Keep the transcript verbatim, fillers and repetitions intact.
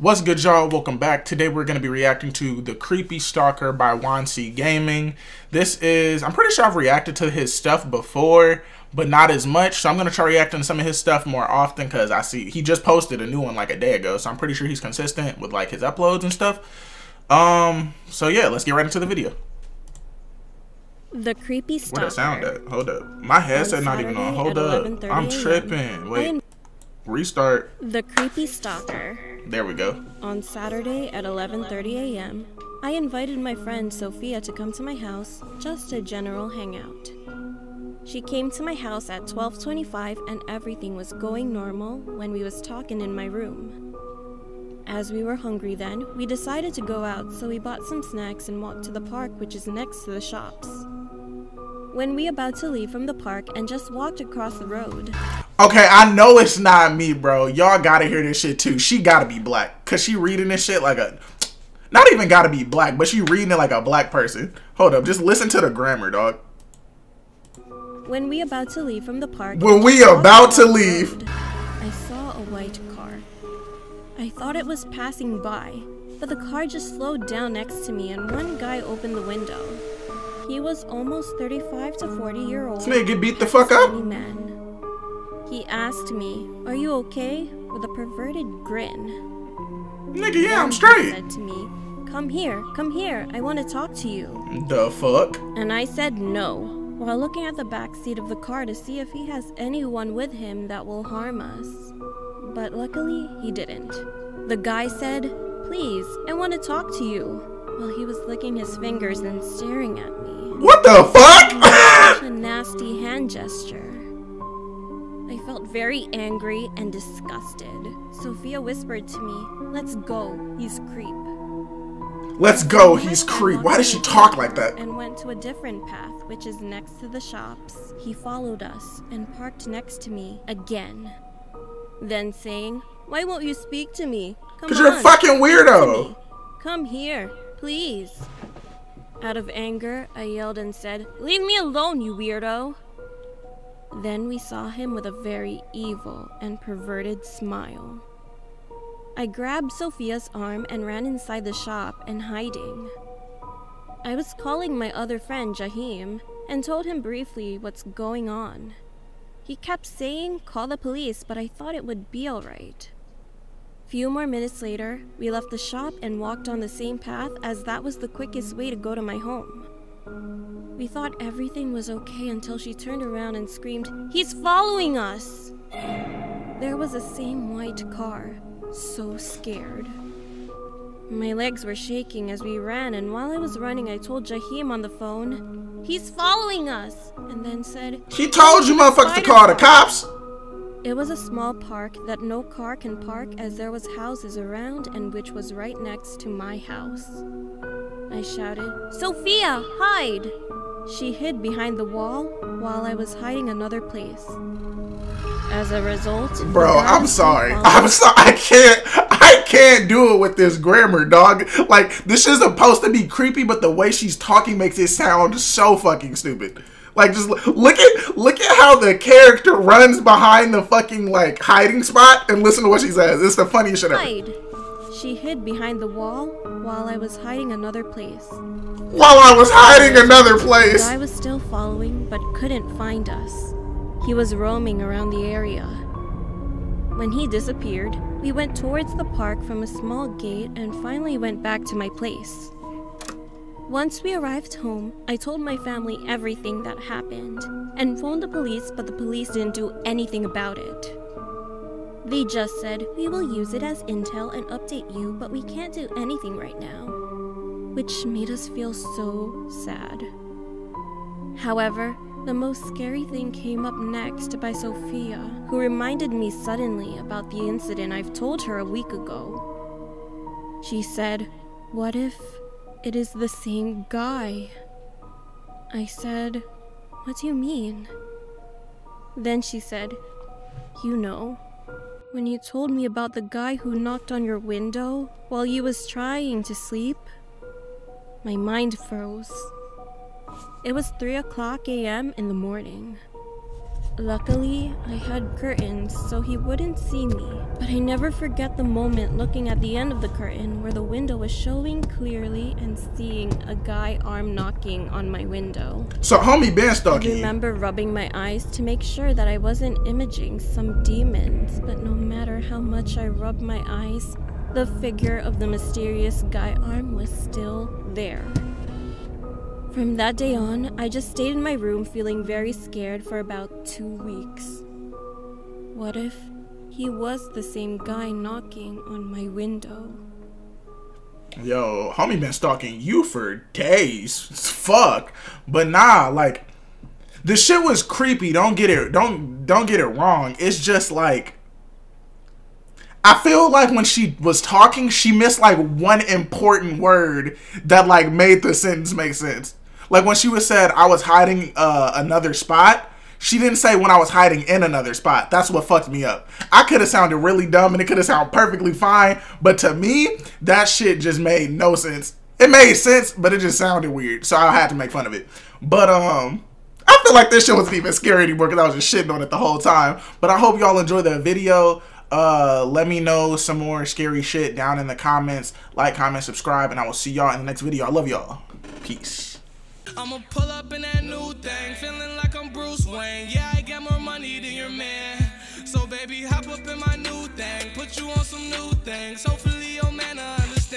What's good, y'all? Welcome back. Today we're going to be reacting to The Creepy Stalker by Wansee Gaming. This is, I'm pretty sure I've reacted to his stuff before, but not as much. So I'm going to try reacting to some of his stuff more often because I see he just posted a new one like a day ago. So I'm pretty sure he's consistent with like his uploads and stuff. Um, so yeah, let's get right into the video. The Creepy Stalker. Where that sound at? Hold up. My headset not even on. Hold up. I'm tripping. Wait. Restart. The Creepy Stalker. There we go. On Saturday at eleven thirty a m, I invited my friend Sophia to come to my house, just a general hangout. She came to my house at twelve twenty-five and everything was going normal when we was talking in my room. As we were hungry then, we decided to go out, so we bought some snacks and walked to the park, which is next to the shops. When we about to leave from the park and just walked across the road. Okay, I know it's not me, bro. Y'all gotta hear this shit too. She gotta be black. Cause she reading this shit like a, not even gotta be black, but she reading it like a black person. Hold up, just listen to the grammar, dog. When we about to leave from the park. When we about to leave. Road, I saw a white car. I thought it was passing by, but the car just slowed down next to me and one guy opened the window. He was almost thirty-five to forty year old. This nigga beat the fuck up. Man. He asked me, "Are you okay?" with a perverted grin. Nigga, yeah, I'm straight. He said to me, "Come here, come here. I want to talk to you." The fuck? And I said no, while looking at the back seat of the car to see if he has anyone with him that will harm us. But luckily, he didn't. The guy said, "Please, I want to talk to you," while he was licking his fingers and staring at me. What the fuck? Such a nasty hand gesture. I felt very angry and disgusted. Sophia whispered to me, "Let's go, he's creep." Let's go, he's creep. Why does she talk like that? And went to a different path, which is next to the shops. He followed us and parked next to me again. Then saying, "Why won't you speak to me? Come on. Because you're a fucking weirdo. Come here, please." Out of anger, I yelled and said, "Leave me alone, you weirdo." Then we saw him with a very evil and perverted smile. I grabbed Sophia's arm and ran inside the shop and hiding. I was calling my other friend Jaheim and told him briefly what's going on. He kept saying, "Call the police," but I thought it would be alright. Few more minutes later, we left the shop and walked on the same path as that was the quickest way to go to my home. We thought everything was okay until she turned around and screamed, "He's following us!" There was the same white car, so scared. My legs were shaking as we ran, and while I was running I told Jaheim on the phone, "He's following us!" and then said, "He told you motherfuckers to call the cops!" It was a small park that no car can park as there was houses around and which was right next to my house. I shouted, "Sophia, hide!" She hid behind the wall while I was hiding another place. As a result... Bro, I'm sorry. I'm sorry. I can't. I can't do it with this grammar, dog. Like, this is supposed to be creepy, but the way she's talking makes it sound so fucking stupid. Like, just look at look at how the character runs behind the fucking like hiding spot and listen to what she says. It's the funniest shit ever. She hid behind the wall while I was hiding another place. While I was hiding another place. The guy was still following but couldn't find us. He was roaming around the area. When he disappeared, we went towards the park from a small gate and finally went back to my place. Once we arrived home, I told my family everything that happened and phoned the police, but the police didn't do anything about it. They just said, "We will use it as intel and update you, but we can't do anything right now," which made us feel so sad. However, the most scary thing came up next by Sophia, who reminded me suddenly about the incident I've told her a week ago. She said, "What if... it is the same guy?" I said, "What do you mean?" Then she said, "You know, when you told me about the guy who knocked on your window while you was trying to sleep." My mind froze. It was three o'clock a m in the morning. Luckily, I had curtains so he wouldn't see me, but I never forget the moment looking at the end of the curtain where the window was showing clearly and seeing a guy arm knocking on my window. So homie been stalking. I remember rubbing my eyes to make sure that I wasn't imaging some demons, but no matter how much I rubbed my eyes, the figure of the mysterious guy arm was still there. From that day on, I just stayed in my room feeling very scared for about two weeks. What if he was the same guy knocking on my window? Yo, homie been stalking you for days. Fuck. But nah, like, the shit was creepy. Don't get it. Don't don't get it wrong. It's just like, I feel like when she was talking, she missed like one important word that like made the sentence make sense. Like when she was said, I was hiding uh, another spot, she didn't say when I was hiding in another spot. That's what fucked me up. I could have sounded really dumb and it could have sounded perfectly fine. But to me, that shit just made no sense. It made sense, but it just sounded weird. So I had to make fun of it. But um, I feel like this shit wasn't even scary anymore because I was just shitting on it the whole time. But I hope y'all enjoyed the video. Uh, let me know some more scary shit down in the comments. Like, comment, subscribe, and I will see y'all in the next video. I love y'all. Peace. I'ma pull up in that new thing, feeling like I'm Bruce Wayne. Yeah, I got more money than your man. So, baby, hop up in my new thing, put you on some new things. Hopefully.